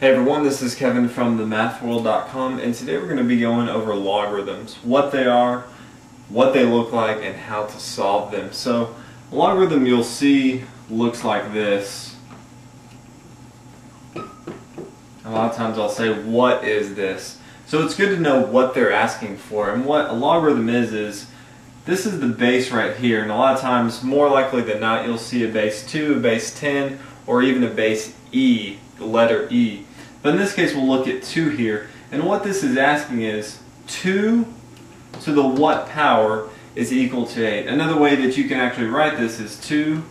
Hey everyone, this is Kevin from TheMathWorld.com, and today we're going to be going over logarithms, what they are, what they look like, and how to solve them. So a logarithm you'll see looks like this. A lot of times I'll say, what is this? So it's good to know what they're asking for, and what a logarithm is this is the base right here, and a lot of times, more likely than not, you'll see a base 2, a base 10, or even a base E, the letter E. But in this case, we'll look at 2 here, and what this is asking is 2 to the what power is equal to 8. Another way that you can actually write this is 2,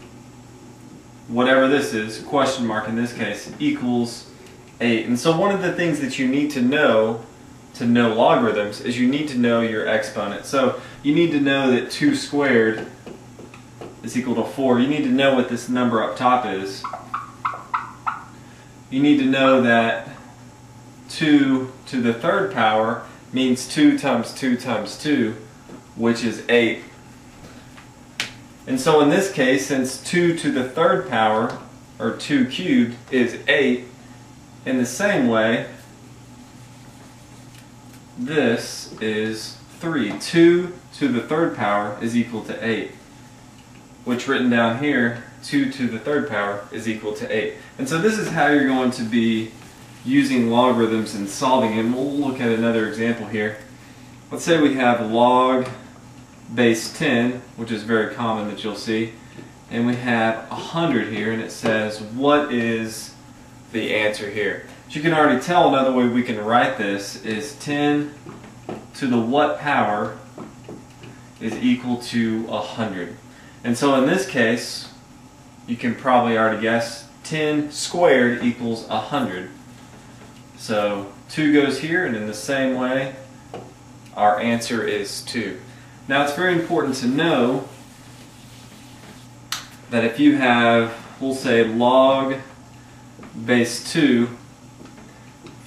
whatever this is, question mark in this case, equals 8. And so one of the things that you need to know logarithms is you need to know your exponent. So you need to know that 2 squared is equal to 4. You need to know what this number up top is. You need to know that 2 to the third power means 2 times 2 times 2, which is 8. And so in this case, since 2 to the third power, or 2 cubed, is 8, in the same way, this is 3. 2 to the third power is equal to 8, which written down here, 2 to the third power is equal to 8. And so this is how you're going to be using logarithms and solving them. We'll look at another example here. Let's say we have log base 10, which is very common that you'll see, and we have 100 here, and it says, what is the answer here? As you can already tell, another way we can write this is 10 to the what power is equal to 100. And so in this case, you can probably already guess 10 squared equals 100. So 2 goes here, and in the same way, our answer is 2. Now it's very important to know that if you have, we'll say log base 2,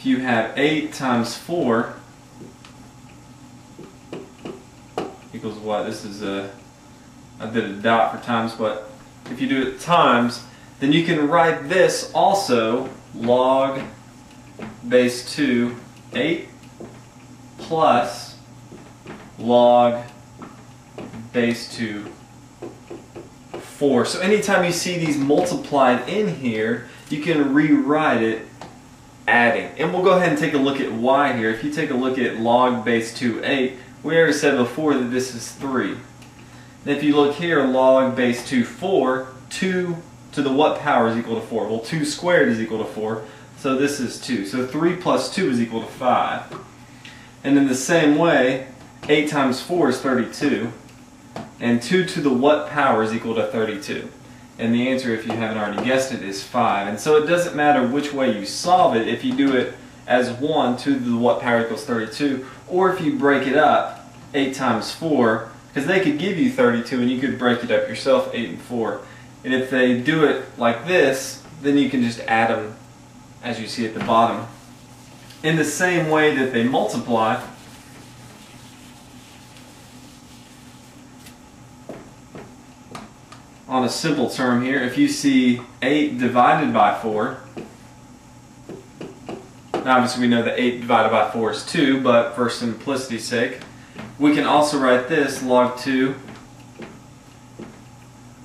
if you have 8 times 4 equals what? This is I did a dot for times, but if you do it times, then you can write this also log base 2, 8, plus log base 2, 4. So anytime you see these multiplied in here, you can rewrite it adding. And we'll go ahead and take a look at y here. If you take a look at log base 2, 8, we already said before that this is 3. And if you look here, log base 2, 4, 2 to the what power is equal to 4? Well, 2 squared is equal to 4, so this is 2. So 3 plus 2 is equal to 5. And in the same way, 8 times 4 is 32, and 2 to the what power is equal to 32. And the answer, if you haven't already guessed it, is 5. And so it doesn't matter which way you solve it, if you do it as 1, 2 to the what power equals 32, or if you break it up, 8 times 4, because they could give you 32 and you could break it up yourself, 8 and 4. And if they do it like this, then you can just add them as you see at the bottom. In the same way that they multiply, on a simple term here, if you see 8 divided by 4, now obviously we know that 8 divided by 4 is 2, but for simplicity's sake, we can also write this log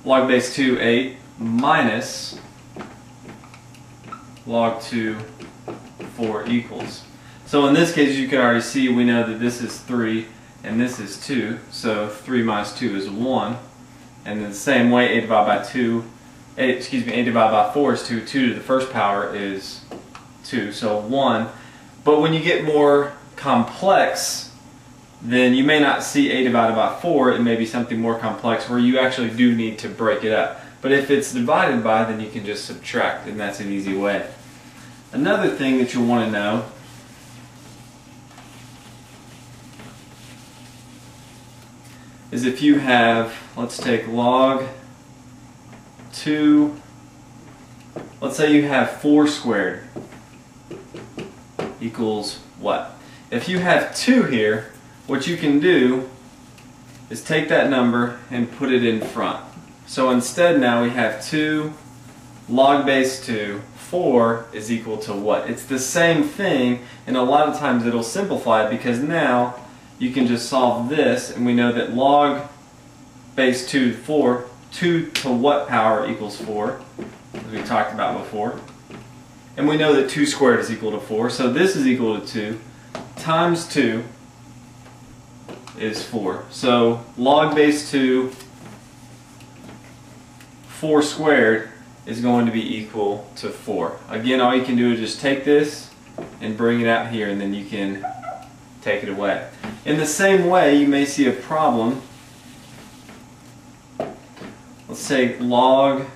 base 2, 8, minus log 2, 4 equals. So in this case, you can already see we know that this is 3 and this is 2, so 3 minus 2 is 1. And in the same way, 8 divided by 4 is 2, 2 to the first power is 2, so 1. But when you get more complex, then you may not see 8 divided by 4, it may be something more complex where you actually do need to break it up. But if it's divided by, then you can just subtract, and that's an easy way. Another thing that you'll want to know is if you have, let's take log 2, let's say you have 4 squared equals what? If you have 2 here, what you can do is take that number and put it in front. So instead now we have 2 log base 2, 4 is equal to what? It's the same thing, and a lot of times it'll simplify because now you can just solve this, and we know that log base 2 to 4, 2 to what power equals 4, as we talked about before. And we know that 2 squared is equal to 4, so this is equal to 2 times 2 is 4. So log base 2, 4 squared is going to be equal to 4. Again, all you can do is just take this and bring it out here, and then you can take it away. In the same way, you may see a problem. Let's say log,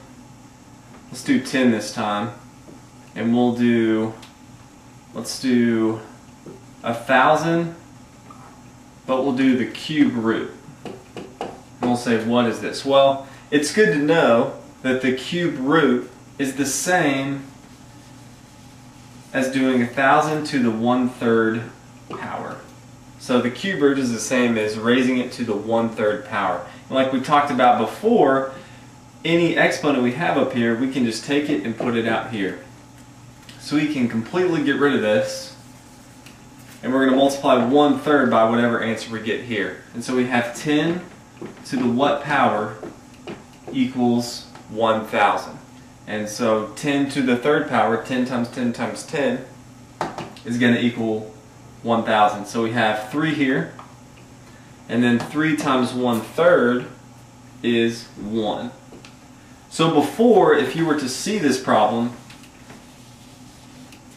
let's do 10 this time, and we'll do, let's do 1,000, but we'll do the cube root. And we'll say, what is this? Well, it's good to know that the cube root is the same as doing 1,000 to the 1/3 power. So the cube root is the same as raising it to the 1/3 power. And like we talked about before, any exponent we have up here, we can just take it and put it out here. So we can completely get rid of this, and we're going to multiply 1/3 by whatever answer we get here. And so we have 10 to the what power equals 1,000. And so 10 to the 3rd power, 10 times 10 times 10, is going to equal 1,000. So we have 3 here, and then 3 times 1/3 is 1. So before, if you were to see this problem,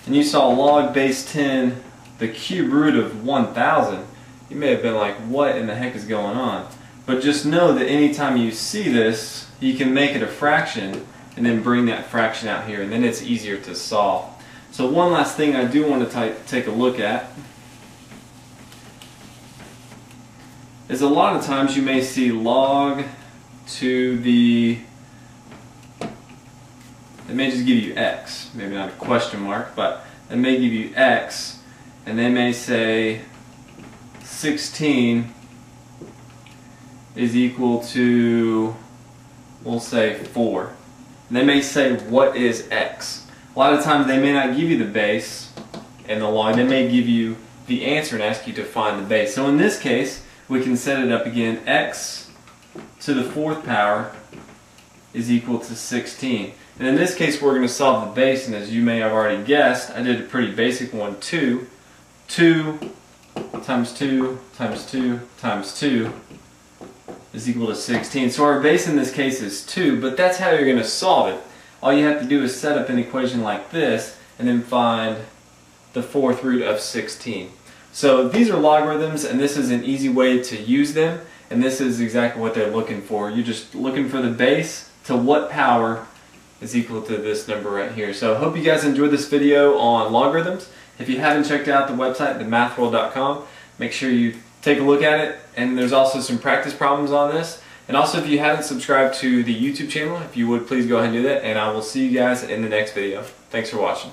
and you saw log base 10, the cube root of 1,000, you may have been like, what in the heck is going on? But just know that anytime you see this, you can make it a fraction and then bring that fraction out here, and then it's easier to solve. So one last thing I do want to take a look at is a lot of times you may see log to the, it may just give you x, maybe not a question mark, but it may give you x, and they may say 16 is equal to, we'll say 4. And they may say, what is x? A lot of times they may not give you the base and the log, they may give you the answer and ask you to find the base. So in this case, we can set it up again, x to the 4th power is equal to 16. And in this case, we're going to solve the base, and as you may have already guessed, I did a pretty basic one, 2. 2 times 2 times 2 times 2 is equal to 16. So our base in this case is 2, but that's how you're going to solve it. All you have to do is set up an equation like this, and then find the 4th root of 16. So these are logarithms, and this is an easy way to use them, and this is exactly what they're looking for. You're just looking for the base to what power is equal to this number right here. So I hope you guys enjoyed this video on logarithms. If you haven't checked out the website, TheMathWorld.com, make sure you take a look at it, and there's also some practice problems on this. And also, if you haven't subscribed to the YouTube channel, if you would, please go ahead and do that, and I will see you guys in the next video. Thanks for watching.